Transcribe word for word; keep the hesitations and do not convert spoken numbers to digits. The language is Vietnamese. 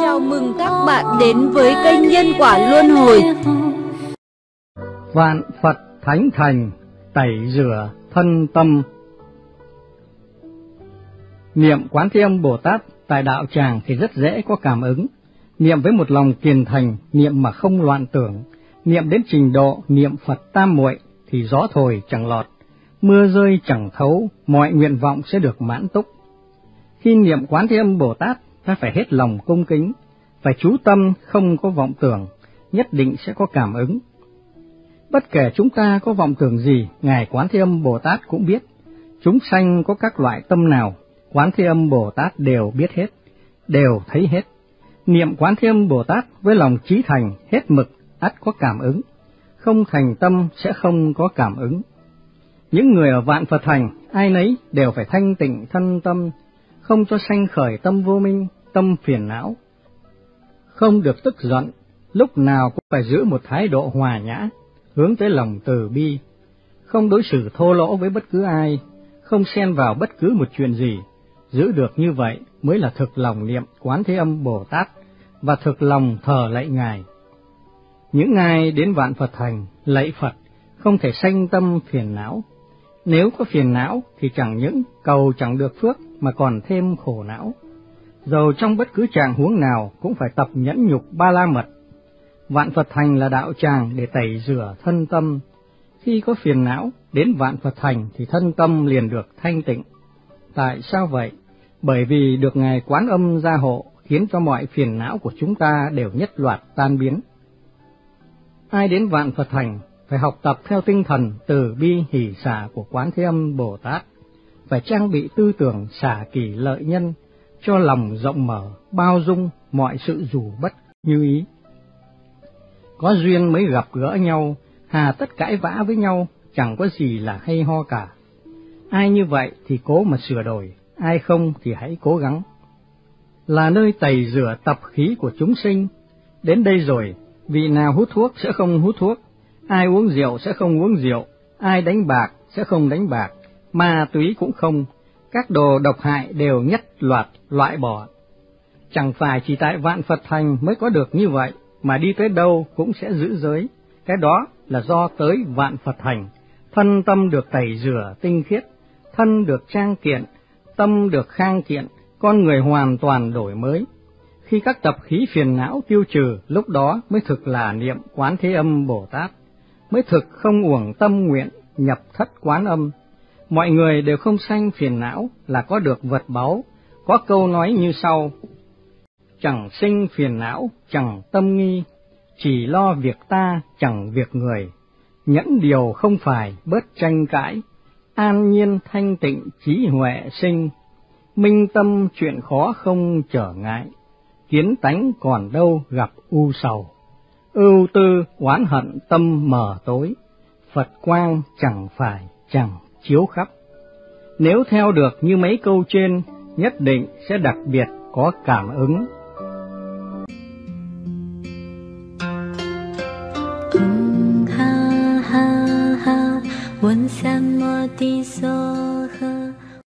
Chào mừng các bạn đến với kênh Nhân Quả Luân Hồi. Vạn Phật Thánh Thành, tẩy rửa thân tâm. Niệm Quán Thế Âm Bồ Tát tại đạo tràng thì rất dễ có cảm ứng. Niệm với một lòng kiên thành, niệm mà không loạn tưởng, niệm đến trình độ niệm Phật tam muội thì gió thổi chẳng lọt, mưa rơi chẳng thấu, mọi nguyện vọng sẽ được mãn túc. Khi niệm Quán Thế Âm Bồ Tát, ta phải hết lòng cung kính, phải chú tâm không có vọng tưởng, nhất định sẽ có cảm ứng. Bất kể chúng ta có vọng tưởng gì, Ngài Quán Thế Âm Bồ Tát cũng biết. Chúng sanh có các loại tâm nào, Quán Thế Âm Bồ Tát đều biết hết, đều thấy hết. Niệm Quán Thế Âm Bồ Tát với lòng chí thành, hết mực, ắt có cảm ứng. Không thành tâm sẽ không có cảm ứng. Những người ở Vạn Phật Thành, ai nấy đều phải thanh tịnh thân tâm, không cho sanh khởi tâm vô minh, tâm phiền não. Không được tức giận, lúc nào cũng phải giữ một thái độ hòa nhã, hướng tới lòng từ bi. Không đối xử thô lỗ với bất cứ ai, không xen vào bất cứ một chuyện gì. Giữ được như vậy mới là thực lòng niệm Quán Thế Âm Bồ Tát và thực lòng thờ lạy Ngài. Những ai đến Vạn Phật Thành lạy Phật không thể sanh tâm phiền não. Nếu có phiền não thì chẳng những cầu chẳng được phước mà còn thêm khổ não. Dầu trong bất cứ trạng huống nào cũng phải tập nhẫn nhục ba la mật. Vạn Phật Thành là đạo tràng để tẩy rửa thân tâm. Khi có phiền não, đến Vạn Phật Thành thì thân tâm liền được thanh tịnh. Tại sao vậy? Bởi vì được Ngài Quán Âm gia hộ, khiến cho mọi phiền não của chúng ta đều nhất loạt tan biến. Ai đến Vạn Phật Thành phải học tập theo tinh thần từ bi hỷ xả của Quán Thế Âm Bồ Tát, phải trang bị tư tưởng xả kỷ lợi nhân, cho lòng rộng mở, bao dung mọi sự dù bất như ý. Có duyên mới gặp gỡ nhau, hà tất cãi vã với nhau, chẳng có gì là hay ho cả. Ai như vậy thì cố mà sửa đổi, ai không thì hãy cố gắng. Là nơi tẩy rửa tập khí của chúng sinh. Đến đây rồi, vị nào hút thuốc sẽ không hút thuốc, ai uống rượu sẽ không uống rượu, ai đánh bạc sẽ không đánh bạc, ma túy cũng không, các đồ độc hại đều nhất loạt loại bỏ. Chẳng phải chỉ tại Vạn Phật Thành mới có được như vậy, mà đi tới đâu cũng sẽ giữ giới. Cái đó là do tới Vạn Phật Thành, thân tâm được tẩy rửa tinh khiết, thân được trang kiện, tâm được khang kiện, con người hoàn toàn đổi mới. Khi các tập khí phiền não tiêu trừ, lúc đó mới thực là niệm Quán Thế Âm Bồ Tát, mới thực không uổng tâm nguyện nhập thất Quán Âm. Mọi người đều không sanh phiền não là có được vật báu. Có câu nói như sau: chẳng sinh phiền não, chẳng tâm nghi, chỉ lo việc ta, chẳng việc người. Nhẫn điều không phải, bớt tranh cãi, an nhiên thanh tịnh trí huệ sinh. Minh tâm chuyện khó không trở ngại, kiến tánh còn đâu gặp u sầu. Ưu tư oán hận tâm mờ tối, Phật quang chẳng phải chẳng chiếu khắp. Nếu theo được như mấy câu trên, nhất định sẽ đặc biệt có cảm ứng. Ha ha ha,